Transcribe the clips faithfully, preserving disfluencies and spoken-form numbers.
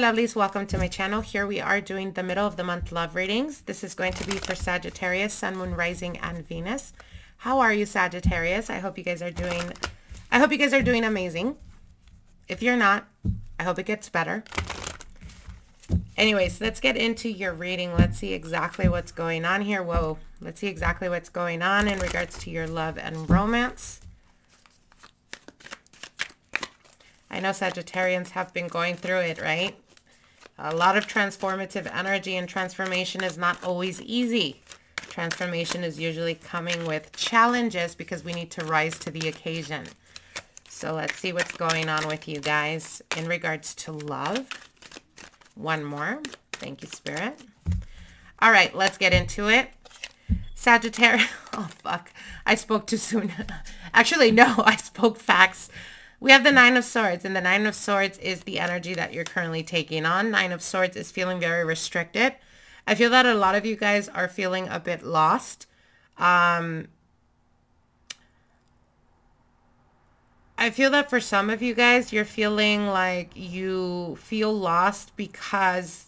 my lovelies, welcome to my channel. Here we are doing the middle of the month love readings. This is going to be for Sagittarius, Sun, Moon, Rising, and Venus. How are you, Sagittarius? I hope you guys are doing, I hope you guys are doing amazing. If you're not, I hope it gets better. Anyways, let's get into your reading. Let's see exactly what's going on here. Whoa, let's see exactly what's going on in regards to your love and romance. I know Sagittarians have been going through it, right? A lot of transformative energy, and transformation is not always easy. Transformation is usually coming with challenges because we need to rise to the occasion. So let's see what's going on with you guys in regards to love. One more. Thank you, Spirit. All right, let's get into it. Sagittarius. Oh, fuck. I spoke too soon. Actually, no, I spoke facts. We have the Nine of Swords, and the Nine of Swords is the energy that you're currently taking on. Nine of Swords is feeling very restricted. I feel that a lot of you guys are feeling a bit lost. Um, I feel that for some of you guys, you're feeling like you feel lost because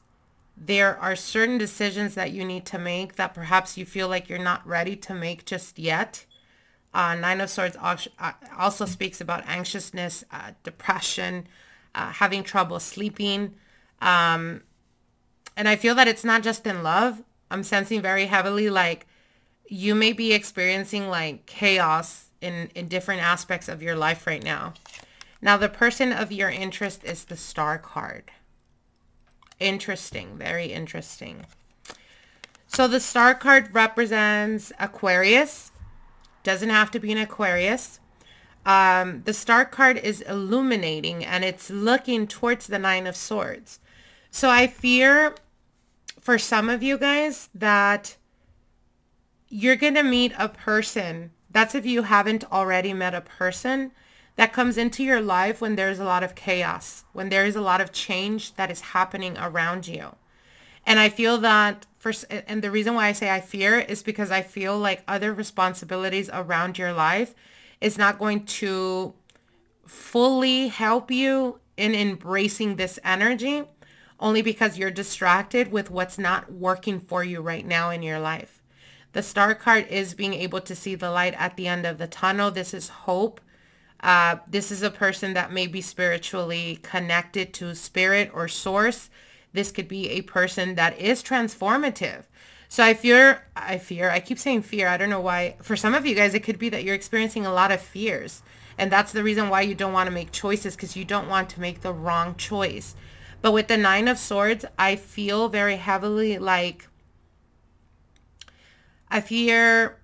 there are certain decisions that you need to make that perhaps you feel like you're not ready to make just yet. Uh, Nine of Swords also speaks about anxiousness, uh, depression, uh, having trouble sleeping. Um, and I feel that it's not just in love. I'm sensing very heavily like you may be experiencing like chaos in, in different aspects of your life right now. Now, the person of your interest is the Star card. Interesting, very interesting. So the Star card represents Aquarius. Doesn't have to be an Aquarius. Um, the Star card is illuminating, and it's looking towards the Nine of Swords. So I fear for some of you guys that you're going to meet a person. That's if you haven't already met a person that comes into your life when there's a lot of chaos, when there is a lot of change that is happening around you. And I feel that for, and the reason why I say I fear is because I feel like other responsibilities around your life is not going to fully help you in embracing this energy, only because you're distracted with what's not working for you right now in your life. The Star card is being able to see the light at the end of the tunnel. This is hope. Uh, this is a person that may be spiritually connected to Spirit or Source. This could be a person that is transformative. So I fear, I fear, I keep saying fear. I don't know why. For some of you guys, it could be that you're experiencing a lot of fears. And that's the reason why you don't want to make choices, because you don't want to make the wrong choice. But with the Nine of Swords, I feel very heavily like I fear,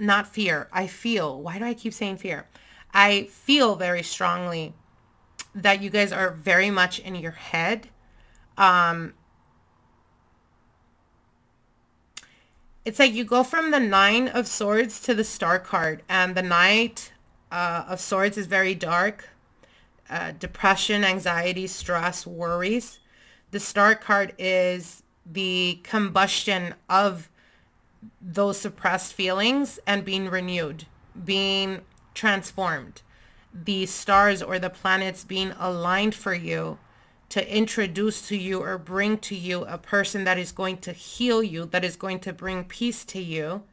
not fear. I feel, why do I keep saying fear? I feel very strongly that you guys are very much in your head. Um, it's like you go from the Nine of Swords to the Star card, and the Knight uh, of Swords is very dark, uh, depression, anxiety, stress, worries. The Star card is the combustion of those suppressed feelings and being renewed, being transformed. The stars or the planets being aligned for you to introduce to you or bring to you a person that is going to heal you, that is going to bring peace to you.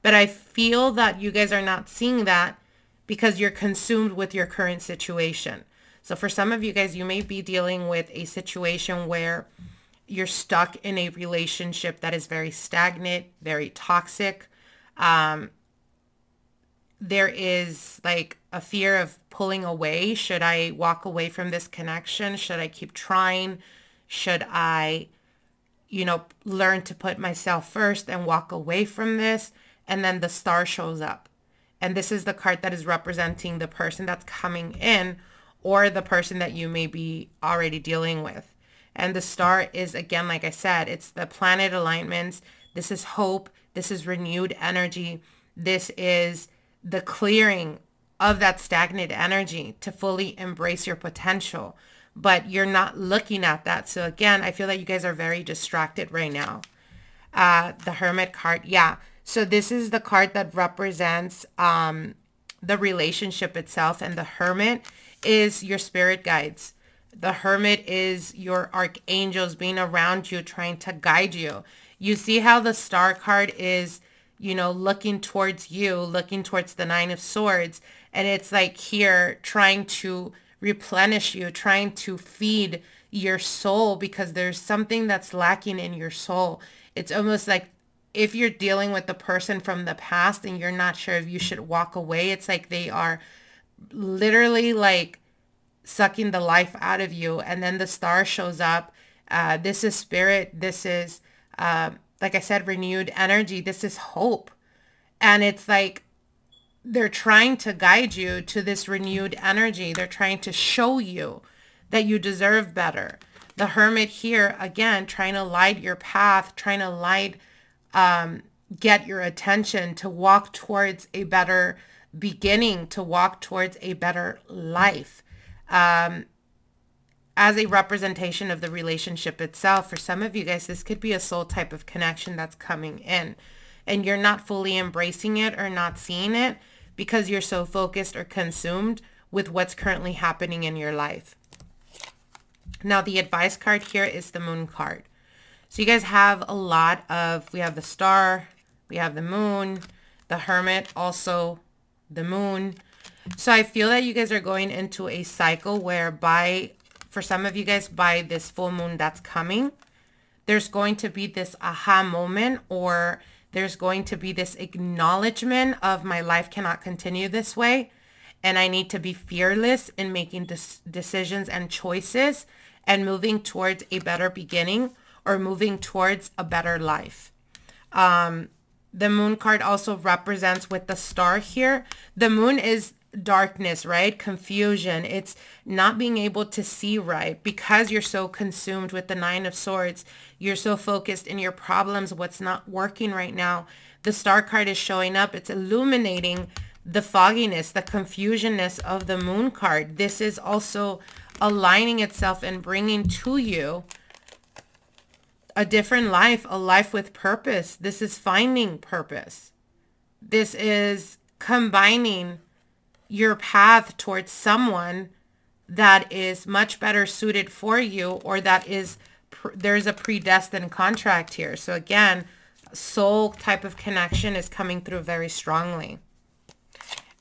But I feel that you guys are not seeing that because you're consumed with your current situation. So for some of you guys, you may be dealing with a situation where you're stuck in a relationship that is very stagnant, very toxic. Um, there is like a fear of pulling away. Should I walk away from this connection? Should I keep trying? Should I, you know, learn to put myself first and walk away from this? And then the Star shows up. And this is the card that is representing the person that's coming in, or the person that you may be already dealing with. And the Star is, again, like I said, it's the planet alignments. This is hope. This is renewed energy. This is the clearing of that stagnant energy to fully embrace your potential, but you're not looking at that. So again, I feel that you guys are very distracted right now. Uh, the Hermit card. Yeah. So this is the card that represents um, the relationship itself, and the Hermit is your spirit guides. The Hermit is your archangels being around you, trying to guide you. You see how the Star card is, you know, looking towards you, looking towards the Nine of Swords. And it's like here trying to replenish you, trying to feed your soul, because there's something that's lacking in your soul. It's almost like if you're dealing with the person from the past and you're not sure if you should walk away, it's like they are literally like sucking the life out of you. And then the Star shows up. Uh, this is spirit. This is, uh, like I said, renewed energy. This is hope. And it's like they're trying to guide you to this renewed energy. They're trying to show you that you deserve better. The Hermit here, again, trying to light your path, trying to light, um, get your attention to walk towards a better beginning, to walk towards a better life. Um, as a representation of the relationship itself, for some of you guys, this could be a soul type of connection that's coming in and you're not fully embracing it or not seeing it because you're so focused or consumed with what's currently happening in your life. Now, the advice card here is the Moon card. So you guys have a lot of, we have the Star, we have the Moon, the Hermit, also the Moon. So I feel that you guys are going into a cycle where by, for some of you guys, by this full moon that's coming, there's going to be this aha moment, or there's going to be this acknowledgement of my life cannot continue this way. And I need to be fearless in making decisions and choices and moving towards a better beginning or moving towards a better life. Um, the Moon card also represents with the Star here. The Moon is darkness, right? Confusion. It's not being able to see right because you're so consumed with the Nine of Swords. You're so focused in your problems, what's not working right now. The Star card is showing up. It's illuminating the fogginess, the confusionness of the Moon card. This is also aligning itself and bringing to you a different life, a life with purpose. This is finding purpose. This is combining your path towards someone that is much better suited for you, or that is, there's a predestined contract here. So again, soul type of connection is coming through very strongly.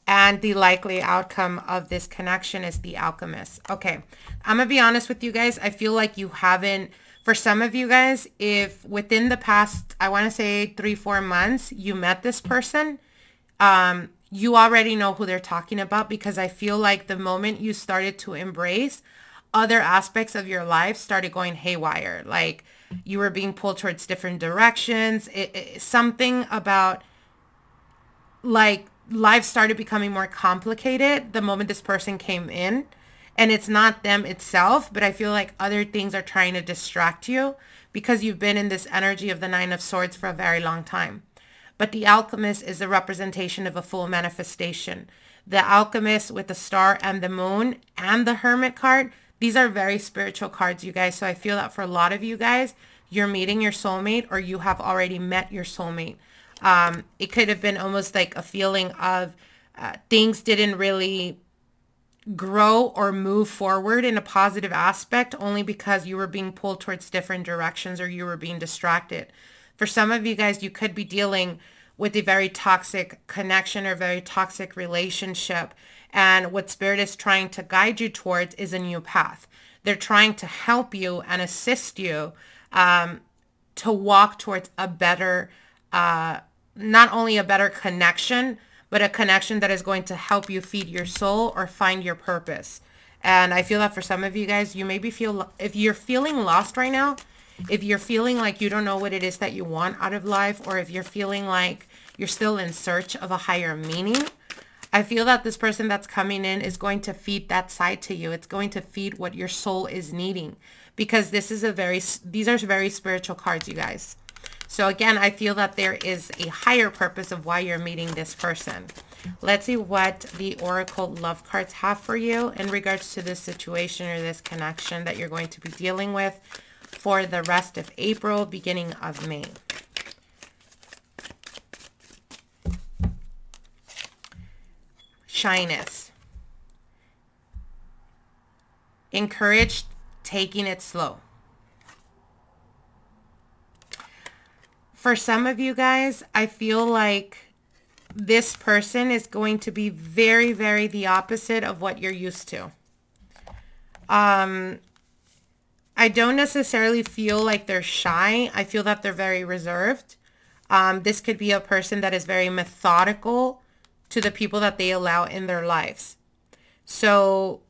And the likely outcome of this connection is the Alchemist. Okay, I'm gonna be honest with you guys. I feel like you haven't, for some of you guys, if within the past, I want to say three, four months, you met this person, um, you already know who they're talking about, because I feel like the moment you started to embrace other aspects of your life started going haywire. Like you were being pulled towards different directions. It, it, something about like life started becoming more complicated the moment this person came in, and it's not them itself, but I feel like other things are trying to distract you because you've been in this energy of the Nine of Swords for a very long time. But the Alchemist is a representation of a full manifestation. The Alchemist with the Star and the Moon and the Hermit card, these are very spiritual cards, you guys. So I feel that for a lot of you guys, you're meeting your soulmate, or you have already met your soulmate. Um, it could have been almost like a feeling of uh, things didn't really grow or move forward in a positive aspect only because you were being pulled towards different directions, or you were being distracted. For some of you guys, you could be dealing with a very toxic connection or very toxic relationship. And what Spirit is trying to guide you towards is a new path. They're trying to help you and assist you um, to walk towards a better, uh, not only a better connection, but a connection that is going to help you feed your soul or find your purpose. And I feel that for some of you guys, you maybe feel, if you're feeling lost right now, if you're feeling like you don't know what it is that you want out of life, or if you're feeling like you're still in search of a higher meaning, I feel that this person that's coming in is going to feed that side to you. It's going to feed what your soul is needing, because this is a very, these are very spiritual cards, you guys. So again, I feel that there is a higher purpose of why you're meeting this person. Let's see what the Oracle love cards have for you in regards to this situation or this connection that you're going to be dealing with for the rest of April, beginning of May. Shyness. encourage taking it slow. For some of you guys, I feel like this person is going to be very, very the opposite of what you're used to. Um, I don't necessarily feel like they're shy. I feel that they're very reserved. Um, this could be a person that is very methodical to the people that they allow in their lives. So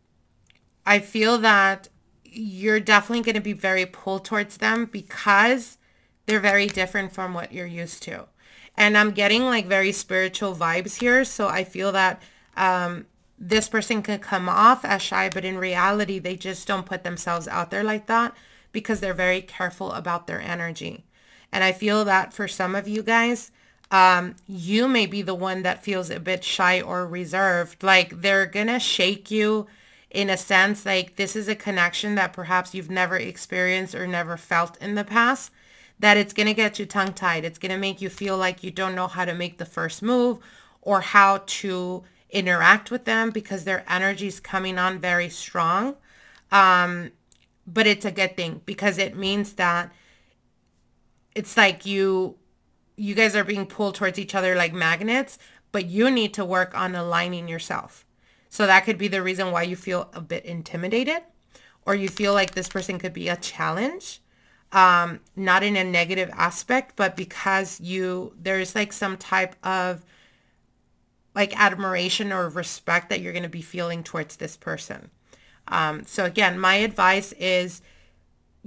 I feel that you're definitely going to be very pulled towards them because they're very different from what you're used to. And I'm getting like very spiritual vibes here. So I feel that um, this person could come off as shy, but in reality, they just don't put themselves out there like that because they're very careful about their energy. And I feel that for some of you guys, um, you may be the one that feels a bit shy or reserved. Like they're going to shake you in a sense, like this is a connection that perhaps you've never experienced or never felt in the past. That it's going to get you tongue-tied. It's going to make you feel like you don't know how to make the first move or how to interact with them because their energy is coming on very strong. Um, but it's a good thing because it means that it's like you, you guys are being pulled towards each other like magnets, but you need to work on aligning yourself. So that could be the reason why you feel a bit intimidated or you feel like this person could be a challenge. Um, not in a negative aspect, but because you, there's like some type of like admiration or respect that you're going to be feeling towards this person. Um, so again, my advice is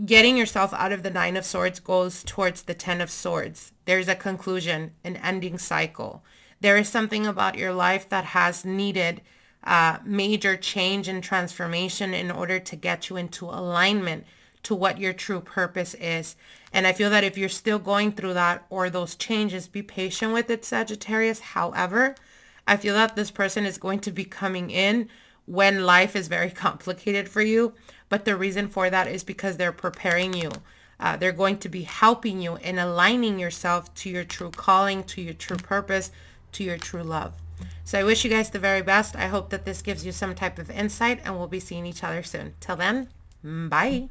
getting yourself out of the Nine of Swords goes towards the Ten of Swords. There's a conclusion, an ending cycle. There is something about your life that has needed uh, major change and transformation in order to get you into alignment to what your true purpose is. And I feel that if you're still going through that or those changes, be patient with it, Sagittarius. However, I feel that this person is going to be coming in when life is very complicated for you. But the reason for that is because they're preparing you. Uh, they're going to be helping you in aligning yourself to your true calling, to your true purpose, to your true love. So I wish you guys the very best. I hope that this gives you some type of insight and we'll be seeing each other soon. Till then, bye.